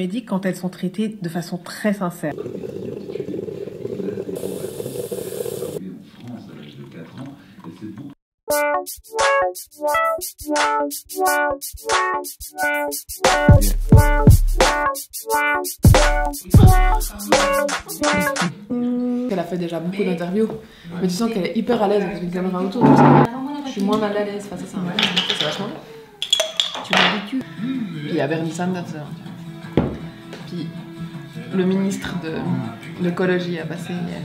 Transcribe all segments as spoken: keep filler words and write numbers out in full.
médiques quand elles sont traitées de façon très sincère. Elle a fait déjà beaucoup d'interviews, mais tu sens qu'elle est hyper à l'aise avec une caméra autour. Je suis moins mal à l'aise face à ça. C'est vachement bien. Tu m'habitues. Puis il y a Bernie Sanders. Puis le ministre de l'écologie a passé hier.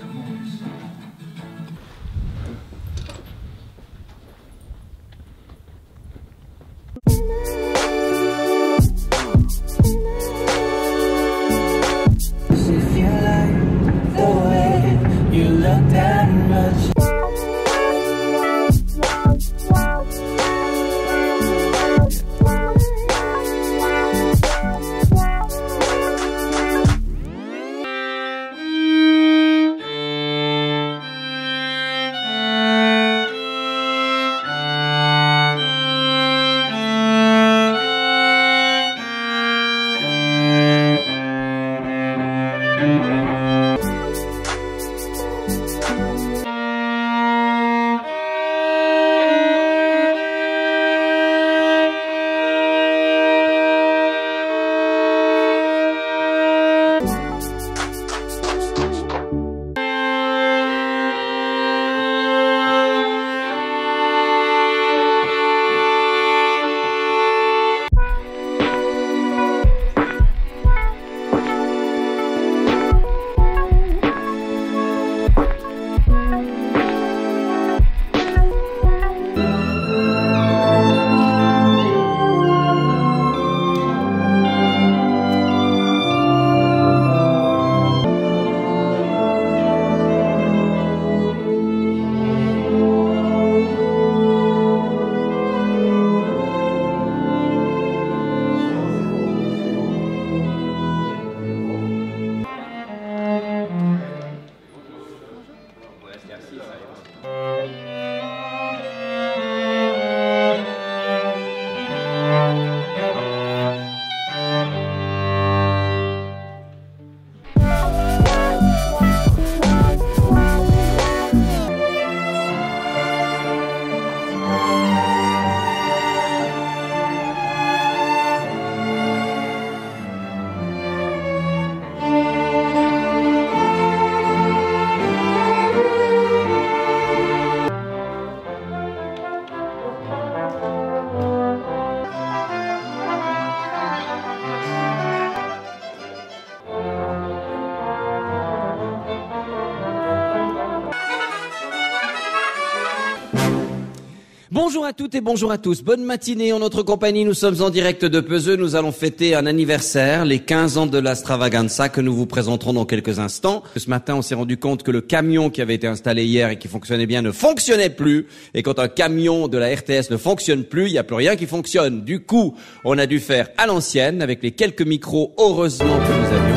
Bonjour à toutes et bonjour à tous. Bonne matinée en notre compagnie. Nous sommes en direct de Peseux. Nous allons fêter un anniversaire, les quinze ans de la Stravaganza que nous vous présenterons dans quelques instants. Ce matin, on s'est rendu compte que le camion qui avait été installé hier et qui fonctionnait bien ne fonctionnait plus. Et quand un camion de la R T S ne fonctionne plus, il n'y a plus rien qui fonctionne. Du coup, on a dû faire à l'ancienne avec les quelques micros, heureusement que nous avions.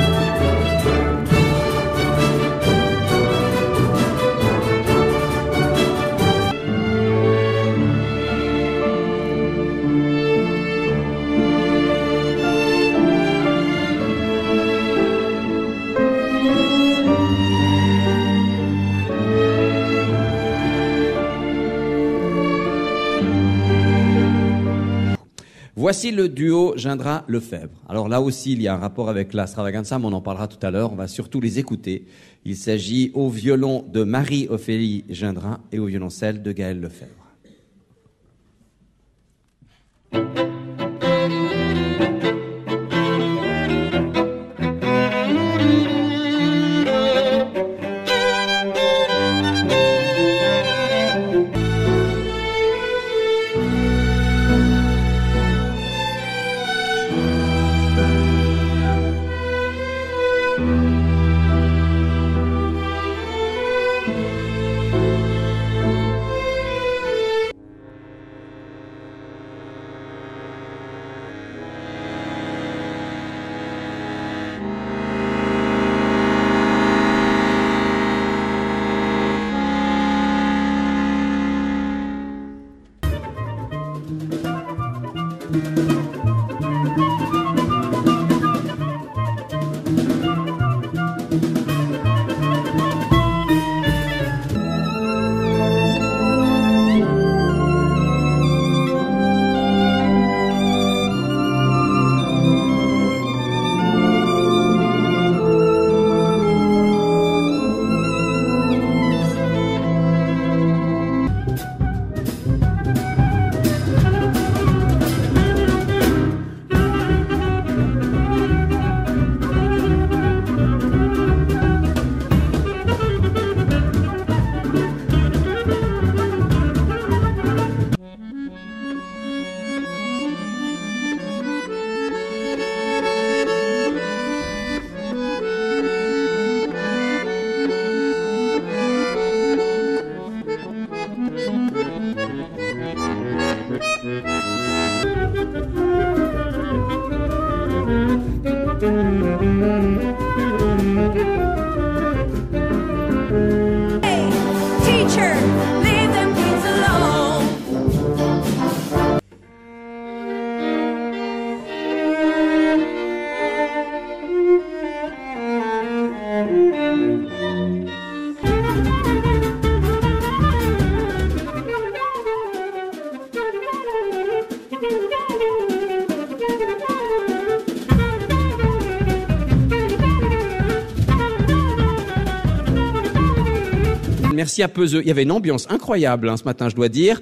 Voici le duo Gindrat-Lefebvre. Alors là aussi, il y a un rapport avec la Stravaganza, mais on en parlera tout à l'heure. On va surtout les écouter. Il s'agit au violon de Marie-Ophélie Gindrat et au violoncelle de Gaëlle Lefebvre. merci à Peseux. Il y avait une ambiance incroyable hein, ce matin, je dois dire.